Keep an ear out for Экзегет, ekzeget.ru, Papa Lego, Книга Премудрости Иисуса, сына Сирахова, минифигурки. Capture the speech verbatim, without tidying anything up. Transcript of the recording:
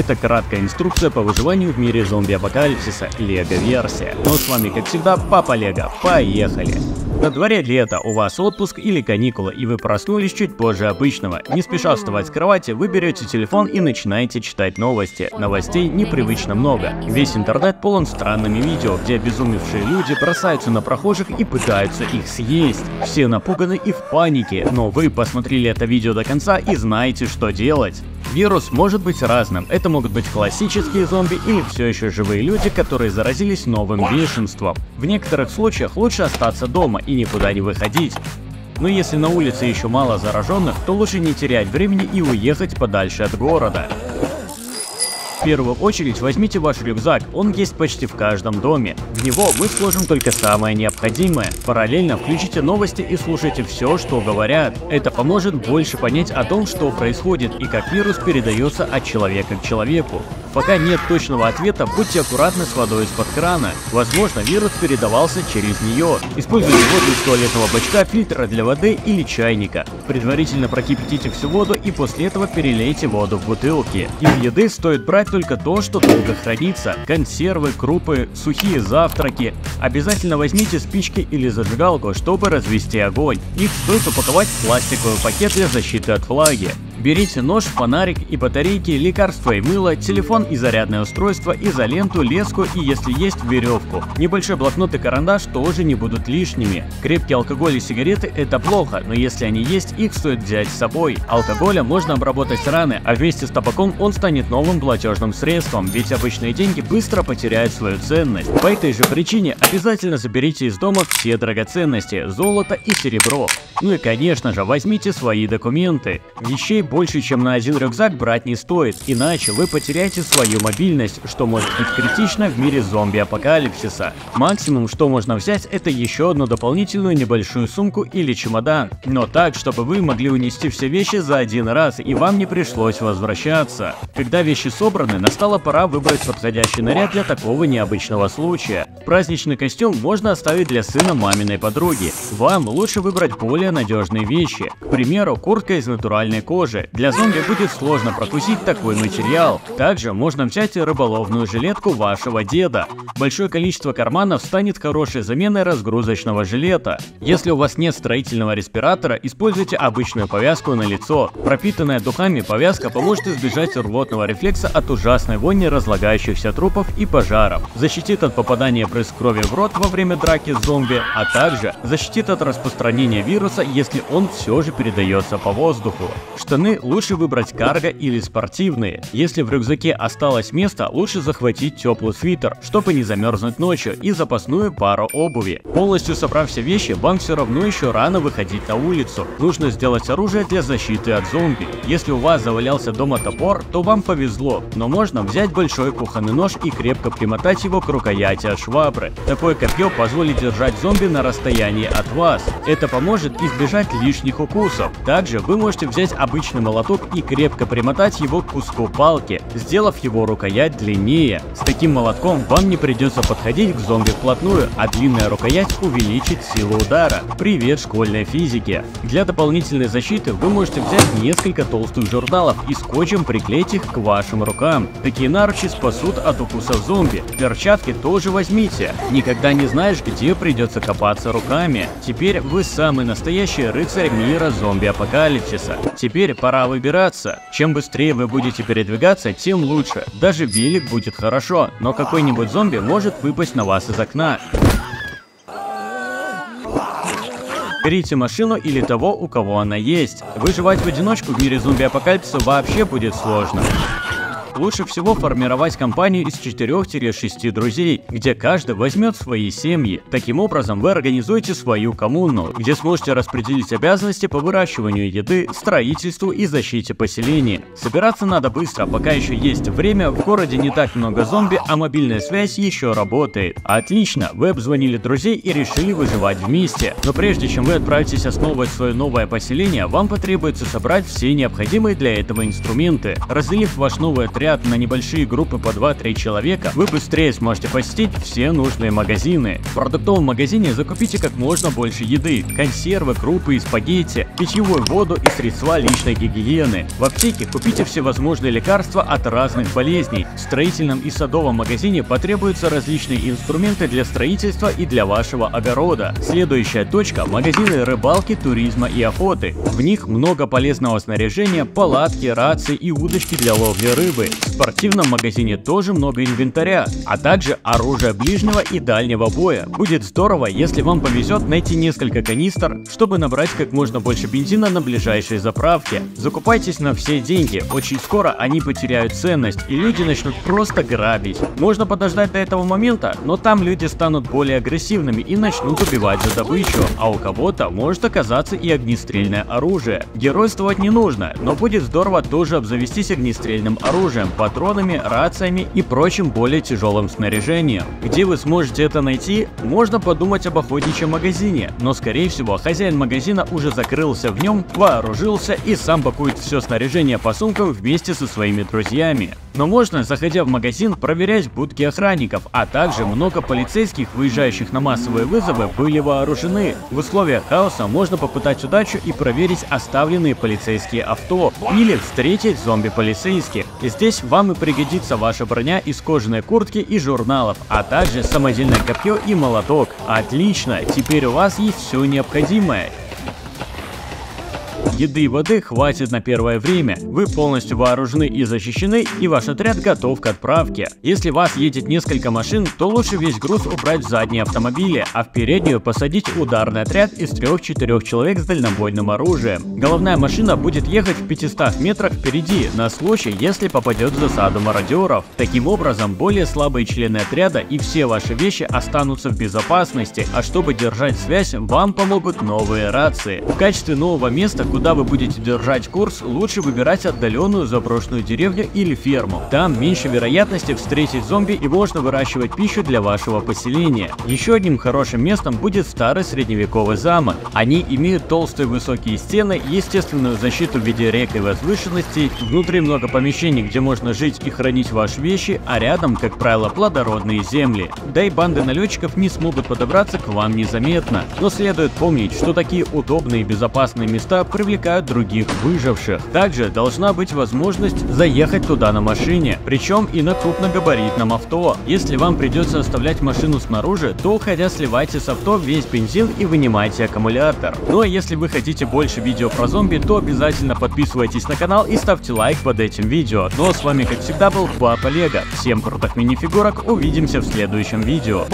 Это краткая инструкция по выживанию в мире зомби-апокалипсиса Лего-версия. Но с вами, как всегда, Папа Лего. Поехали! На дворе лето, у вас отпуск или каникулы, и вы проснулись чуть позже обычного. Не спеша вставать с кровати, вы берете телефон и начинаете читать новости. Новостей непривычно много. Весь интернет полон странными видео, где обезумевшие люди бросаются на прохожих и пытаются их съесть. Все напуганы и в панике, но вы посмотрели это видео до конца и знаете, что делать. Вирус может быть разным. Это могут быть классические зомби или все еще живые люди, которые заразились новым бешенством. В некоторых случаях лучше остаться дома и никуда не выходить. Но если на улице еще мало зараженных, то лучше не терять времени и уехать подальше от города. В первую очередь возьмите ваш рюкзак, он есть почти в каждом доме. В него мы сложим только самое необходимое. Параллельно включите новости и слушайте все, что говорят. Это поможет больше понять о том, что происходит и как вирус передается от человека к человеку. Пока нет точного ответа, будьте аккуратны с водой из-под крана. Возможно, вирус передавался через нее. Используйте воду из туалетного бачка, фильтра для воды или чайника. Предварительно прокипятите всю воду и после этого перелейте воду в бутылки. Из еды стоит брать только то, что долго хранится. Консервы, крупы, сухие завтраки. Обязательно возьмите спички или зажигалку, чтобы развести огонь. Их стоит упаковать в пластиковый пакет для защиты от влаги. Берите нож, фонарик и батарейки, лекарства и мыло, телефон и зарядное устройство, изоленту, леску и, если есть, веревку. Небольшой блокнот и карандаш тоже не будут лишними. Крепкий алкоголь и сигареты – это плохо, но если они есть, их стоит взять с собой. Алкоголем можно обработать раны, а вместе с табаком он станет новым платежным средством, ведь обычные деньги быстро потеряют свою ценность. По этой же причине обязательно заберите из дома все драгоценности – золото и серебро. Ну и, конечно же, возьмите свои документы. Вещей больше, чем на один рюкзак брать не стоит, иначе вы потеряете свою мобильность, что может быть критично в мире зомби-апокалипсиса. Максимум, что можно взять, это еще одну дополнительную небольшую сумку или чемодан, но так, чтобы вы могли унести все вещи за один раз и вам не пришлось возвращаться. Когда вещи собраны, настала пора выбрать подходящий наряд для такого необычного случая. Праздничный костюм можно оставить для сына маминой подруги. Вам лучше выбрать более надежные вещи, к примеру, куртка из натуральной кожи. Для зомби будет сложно прокусить такой материал. Также можно взять и рыболовную жилетку вашего деда. Большое количество карманов станет хорошей заменой разгрузочного жилета. Если у вас нет строительного респиратора, используйте обычную повязку на лицо. Пропитанная духами повязка поможет избежать рвотного рефлекса от ужасной вони разлагающихся трупов и пожаров. Защитит от попадания брызг крови в рот во время драки с зомби, а также защитит от распространения вируса, если он все же передается по воздуху. Штаны лучше выбрать карго или спортивные. Если в рюкзаке осталось место, лучше захватить теплый свитер, чтобы не замерзнуть ночью, и запасную пару обуви. Полностью собрав все вещи, вам все равно еще рано выходить на улицу. Нужно сделать оружие для защиты от зомби. Если у вас завалялся дома топор, то вам повезло, но можно взять большой кухонный нож и крепко примотать его к рукояти от швабры. Такое копье позволит держать зомби на расстоянии от вас. Это поможет избежать лишних укусов. Также вы можете взять обычный молоток и крепко примотать его к куску палки, сделав его рукоять длиннее. С таким молотком вам не придется подходить к зомби вплотную, а длинная рукоять увеличит силу удара. Привет школьной физике! Для дополнительной защиты вы можете взять несколько толстых журналов и скотчем приклеить их к вашим рукам. Такие наручи спасут от укусов зомби. Перчатки тоже возьмите. Никогда не знаешь, где придется копаться руками. Теперь вы самый настоящий рыцарь мира зомби-апокалипсиса. Теперь по Пора выбираться. Чем быстрее вы будете передвигаться, тем лучше. Даже велик будет хорошо, но какой-нибудь зомби может выпасть на вас из окна. Берите машину или того, у кого она есть. Выживать в одиночку в мире зомби-апокалипсиса вообще будет сложно. Лучше всего формировать компанию из четырёх-шести друзей, где каждый возьмет свои семьи. Таким образом вы организуете свою коммуну, где сможете распределить обязанности по выращиванию еды, строительству и защите поселения. Собираться надо быстро, пока еще есть время, в городе не так много зомби, а мобильная связь еще работает. Отлично, вы обзвонили друзей и решили выживать вместе. Но прежде чем вы отправитесь основывать свое новое поселение, вам потребуется собрать все необходимые для этого инструменты. Разделив ваш новый отряд подряд на небольшие группы по два-три человека, вы быстрее сможете посетить все нужные магазины. В продуктовом магазине закупите как можно больше еды, консервы, крупы и спагетти, питьевую воду и средства личной гигиены. В аптеке купите всевозможные лекарства от разных болезней. В строительном и садовом магазине потребуются различные инструменты для строительства и для вашего огорода. Следующая точка – магазины рыбалки, туризма и охоты. В них много полезного снаряжения, палатки, рации и удочки для ловли рыбы. В спортивном магазине тоже много инвентаря, а также оружие ближнего и дальнего боя. Будет здорово, если вам повезет найти несколько канистр, чтобы набрать как можно больше бензина на ближайшей заправке. Закупайтесь на все деньги, очень скоро они потеряют ценность и люди начнут просто грабить. Можно подождать до этого момента, но там люди станут более агрессивными и начнут убивать за добычу, а у кого-то может оказаться и огнестрельное оружие. Геройствовать не нужно, но будет здорово тоже обзавестись огнестрельным оружием, патронами, рациями и прочим более тяжелым снаряжением. Где вы сможете это найти? Можно подумать об охотничьем магазине, но скорее всего хозяин магазина уже закрылся в нем, вооружился и сам пакует все снаряжение по сумкам вместе со своими друзьями. Но можно, заходя в магазин, проверять будки охранников, а также много полицейских, выезжающих на массовые вызовы, были вооружены. В условиях хаоса можно попытать удачу и проверить оставленные полицейские авто, или встретить зомби-полицейских. Здесь вам и пригодится ваша броня из кожаной куртки и журналов, а также самодельное копье и молоток. Отлично, теперь у вас есть все необходимое. Еды и воды хватит на первое время, вы полностью вооружены и защищены, и ваш отряд готов к отправке. Если вас едет несколько машин, то лучше весь груз убрать в задние автомобили, а в переднюю посадить ударный отряд из трёх-четырёх человек с дальнобойным оружием. Головная машина будет ехать в пятистах метрах впереди, на случай, если попадет в засаду мародеров. Таким образом, более слабые члены отряда и все ваши вещи останутся в безопасности, а чтобы держать связь, вам помогут новые рации. В качестве нового места, куда вы будете держать курс, лучше выбирать отдаленную заброшенную деревню или ферму. Там меньше вероятности встретить зомби и можно выращивать пищу для вашего поселения. Еще одним хорошим местом будет старый средневековый замок. Они имеют толстые высокие стены, естественную защиту в виде рек и возвышенностей, внутри много помещений, где можно жить и хранить ваши вещи, а рядом, как правило, плодородные земли. Да и банды налетчиков не смогут подобраться к вам незаметно. Но следует помнить, что такие удобные и безопасные места привлекают других выживших. Также должна быть возможность заехать туда на машине, причем и на крупногабаритном авто. Если вам придется оставлять машину снаружи, то уходя сливайте с авто весь бензин и вынимайте аккумулятор. Ну а если вы хотите больше видео про зомби, то обязательно подписывайтесь на канал и ставьте лайк под этим видео. Ну а с вами как всегда был Папа Лего. Всем крутых мини-фигурок, увидимся в следующем видео.